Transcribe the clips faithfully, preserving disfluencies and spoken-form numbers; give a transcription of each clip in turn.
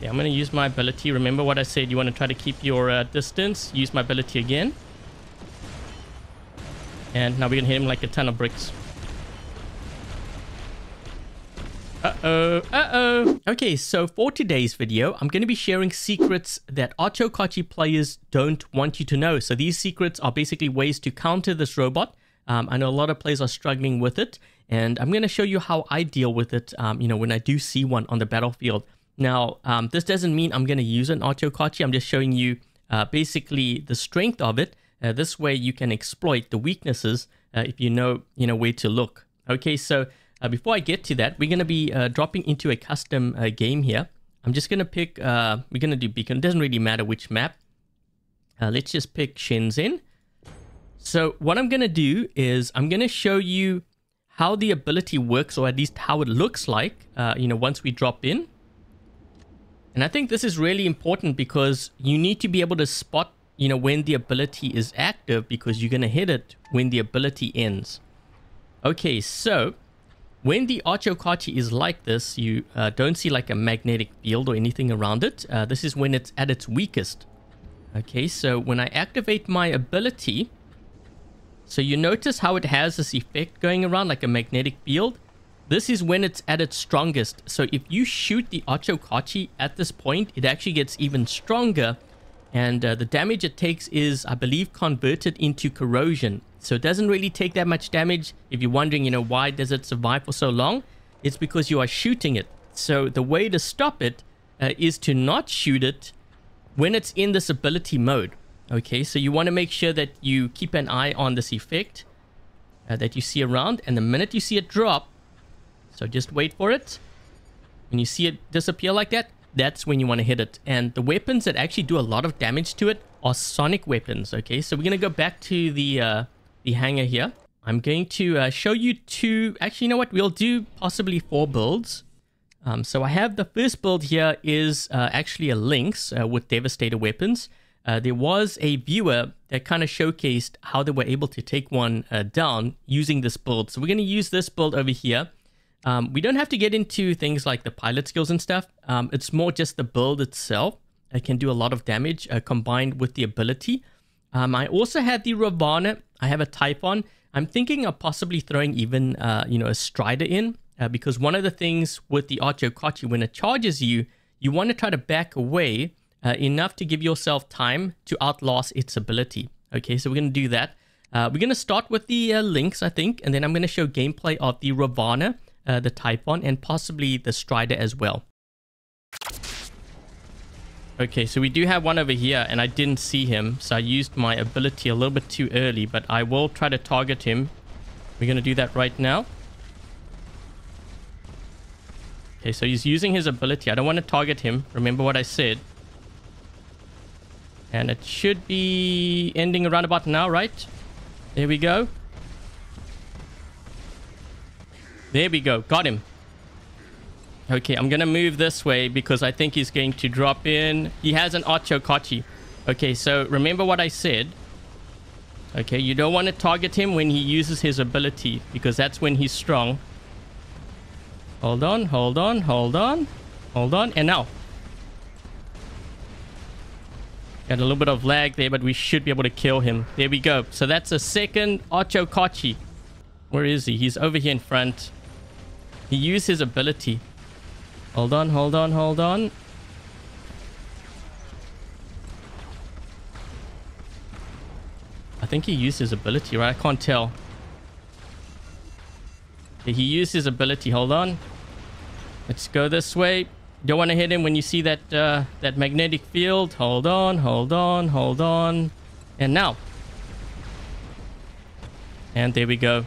Okay, I'm going to use my ability. Remember what I said, you want to try to keep your uh, distance. Use my ability again. And now we're going to hit him like a ton of bricks. Uh-oh, uh-oh. Okay, so for today's video, I'm going to be sharing secrets that Ochokochi players don't want you to know. So these secrets are basically ways to counter this robot. Um, I know a lot of players are struggling with it, and I'm going to show you how I deal with it, um, you know, when I do see one on the battlefield. Now, um, this doesn't mean I'm going to use an Ochokochi. I'm just showing you uh, basically the strength of it. Uh, this way you can exploit the weaknesses uh, if you know, you know, where to look. Okay, so... Uh, before I get to that, we're going to be uh, dropping into a custom uh, game here. I'm just going to pick, uh, we're going to do Beacon. It doesn't really matter which map. Uh, let's just pick Shenzhen. So what I'm going to do is I'm going to show you how the ability works, or at least how it looks like, uh, you know, once we drop in. And I think this is really important because you need to be able to spot, you know, when the ability is active, because you're going to hit it when the ability ends. Okay, so... when the Ochokochi is like this, you uh, don't see like a magnetic field or anything around it. Uh, this is when it's at its weakest. Okay, so when I activate my ability, so you notice how it has this effect going around like a magnetic field. This is when it's at its strongest. So if you shoot the Ochokochi at this point, it actually gets even stronger. And uh, the damage it takes is, I believe, converted into corrosion. So it doesn't really take that much damage. If you're wondering, you know, why does it survive for so long? It's because you are shooting it. So the way to stop it uh, is to not shoot it when it's in this ability mode. Okay, so you want to make sure that you keep an eye on this effect uh, that you see around. And the minute you see it drop, so just wait for it. When you see it disappear like that, that's when you want to hit it. And the weapons that actually do a lot of damage to it are sonic weapons. Okay, so we're going to go back to the... Uh, the hangar here. I'm going to uh, show you two, actually, you know what, we'll do possibly four builds. Um, so I have the first build here is uh, actually a Lynx uh, with Devastator weapons. Uh, there was a viewer that kind of showcased how they were able to take one uh, down using this build. So we're going to use this build over here. Um, we don't have to get into things like the pilot skills and stuff. Um, it's more just the build itself. It can do a lot of damage uh, combined with the ability. Um, I also had the Ravana. I have a Typhon. I'm thinking of possibly throwing even, uh, you know, a Strider in. Uh, because one of the things with the Ochokochi, when it charges you, you want to try to back away uh, enough to give yourself time to outlast its ability. Okay, so we're going to do that. Uh, we're going to start with the uh, Lynx, I think. And then I'm going to show gameplay of the Ravana, uh, the Typhon, and possibly the Strider as well. Okay, so we do have one over here, and I didn't see him, so I used my ability a little bit too early, but I will try to target him. We're going to do that right now. Okay, so he's using his ability. I don't want to target him. Remember what I said. And it should be ending around about now, right? There we go. There we go. Got him. Okay, I'm going to move this way because I think he's going to drop in. He has an Ochokochi. Okay, so remember what I said. Okay, you don't want to target him when he uses his ability because that's when he's strong. Hold on, hold on, hold on, hold on. And now. Got a little bit of lag there, but we should be able to kill him. There we go. So that's a second Ochokochi. Where is he? He's over here in front. He used his ability. Hold on, hold on, hold on. I think he used his ability, right? I can't tell. Okay, he used his ability. Hold on. Let's go this way. Don't want to hit him when you see that, uh, that magnetic field. Hold on, hold on, hold on. And now. And there we go.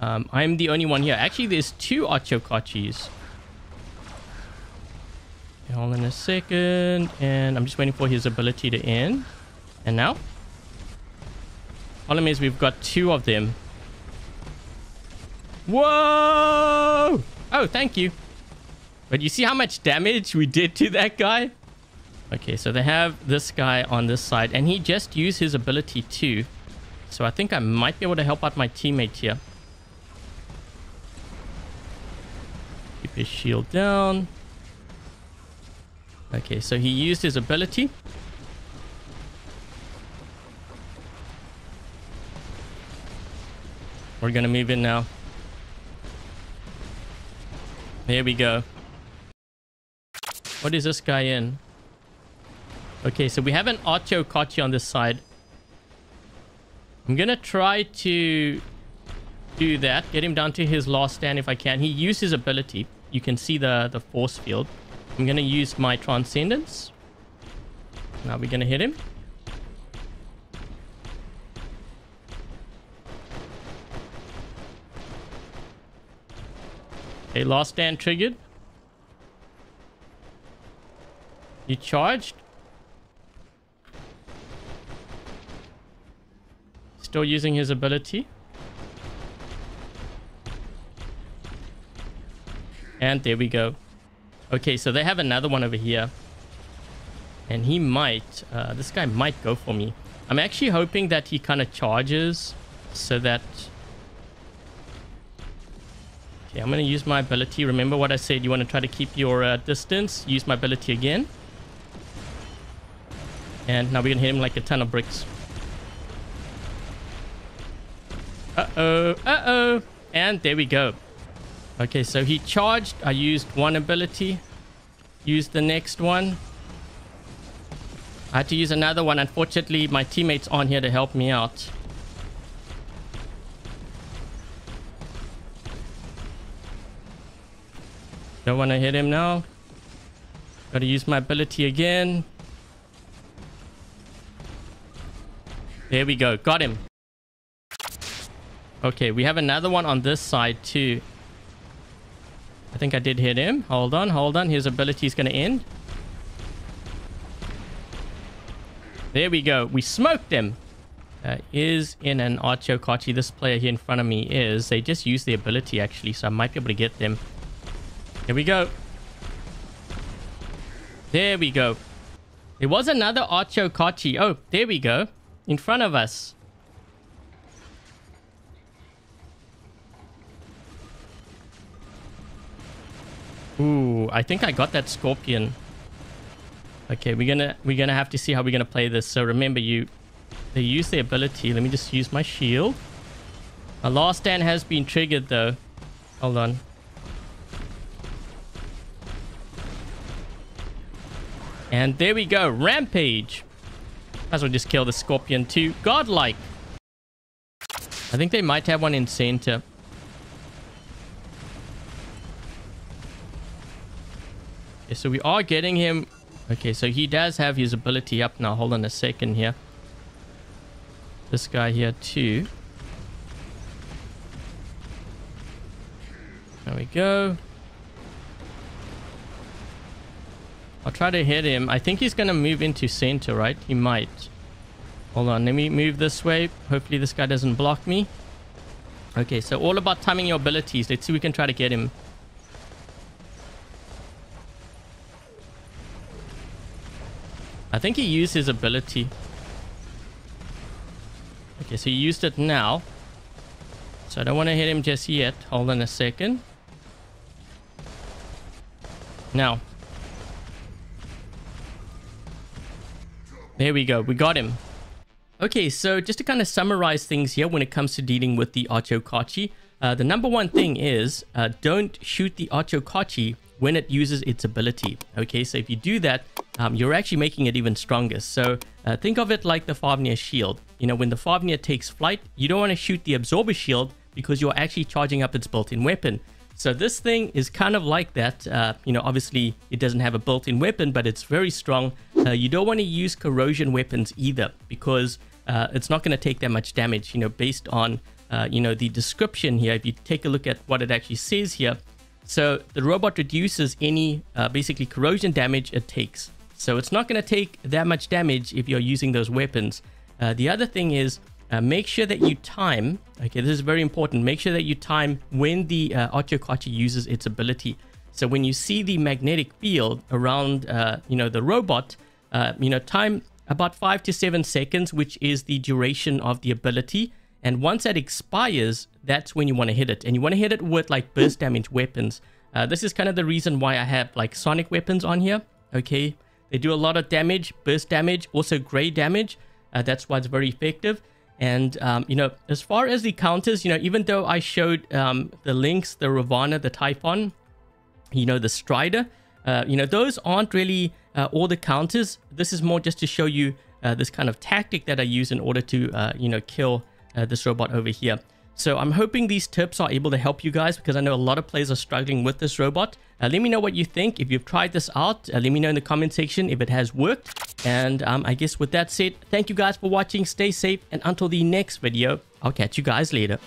Um, I'm the only one here. Actually, there's two Ochokochis. Hold on a second, and I'm just waiting for his ability to end. And now, problem is we've got two of them. Whoa! Oh, thank you. But you see how much damage we did to that guy? Okay, so they have this guy on this side, and he just used his ability too. So I think I might be able to help out my teammate here. Keep his shield down. Okay, so he used his ability. We're gonna move in now. Here we go. What is this guy in? Okay, so we have an Ochokochi on this side. I'm gonna try to do that. Get him down to his last stand if I can. He used his ability. You can see the, the force field. I'm gonna use my transcendence. Now we're gonna hit him. Okay, last stand triggered. You charged. Still using his ability. And there we go. Okay, so they have another one over here. And he might... Uh, this guy might go for me. I'm actually hoping that he kind of charges so that... Okay, I'm going to use my ability. Remember what I said. You want to try to keep your uh, distance. Use my ability again. And now we're going to hit him like a ton of bricks. Uh-oh. Uh-oh. And there we go. Okay, so he charged. I used one ability. Used the next one. I had to use another one. Unfortunately, my teammates aren't here to help me out. Don't want to hit him now. Got to use my ability again. There we go. Got him. Okay, we have another one on this side too. I think I did hit him. Hold on, hold on. His ability is going to end. There we go. We smoked him. That is in an Ochokochi. This player here in front of me is. They just used the ability actually, so I might be able to get them. Here we go. There we go. There was another Ochokochi. Oh, there we go. In front of us. Ooh, I think I got that Scorpion. Okay, we're gonna we're gonna have to see how we're gonna play this. So remember, you they use the ability. Let me just use my shield. My last stand has been triggered though. Hold on. And there we go, rampage. Might as well just kill the Scorpion too. Godlike. I think they might have one in center. So we are getting him. Okay, so he does have his ability up now. Hold on a second here. This guy here too. There we go. I'll try to hit him. I think he's going to move into center, right? He might. Hold on. Let me move this way. Hopefully this guy doesn't block me. Okay, so all about timing your abilities. Let's see if we can try to get him. I think he used his ability. Okay, so he used it now. So I don't want to hit him just yet. Hold on a second. Now. There we go. We got him. Okay, so just to kind of summarize things here when it comes to dealing with the Ochokochi. Uh, the number one thing is uh, don't shoot the Ochokochi when it uses its ability. Okay, so if you do that, um, you're actually making it even stronger. So uh, think of it like the Favnia shield. You know, when the Favnia takes flight, you don't want to shoot the absorber shield because you're actually charging up its built-in weapon. So this thing is kind of like that. Uh, you know, obviously it doesn't have a built-in weapon, but it's very strong. Uh, you don't want to use corrosion weapons either because uh, it's not going to take that much damage, you know, based on, uh, you know, the description here. If you take a look at what it actually says here, so the robot reduces any uh, basically corrosion damage it takes. So it's not going to take that much damage if you're using those weapons. Uh, the other thing is uh, make sure that you time. Okay, this is very important. Make sure that you time when the uh, Ochokochi uses its ability. So when you see the magnetic field around, uh, you know, the robot, uh, you know, time about five to seven seconds, which is the duration of the ability. And once that expires, that's when you want to hit it. And you want to hit it with like burst damage weapons. Uh, this is kind of the reason why I have like sonic weapons on here. Okay, they do a lot of damage, burst damage, also gray damage. Uh, that's why it's very effective. And um, you know, as far as the counters, you know, even though I showed um, the Lynx, the Ravana, the Typhon, you know, the Strider, uh, you know, those aren't really uh, all the counters. This is more just to show you uh, this kind of tactic that I use in order to uh, you know, kill uh, this robot over here. So I'm hoping these tips are able to help you guys, because I know a lot of players are struggling with this robot. Uh, let me know what you think. If you've tried this out, uh, let me know in the comment section if it has worked. And um, I guess with that said, thank you guys for watching. Stay safe, and until the next video, I'll catch you guys later.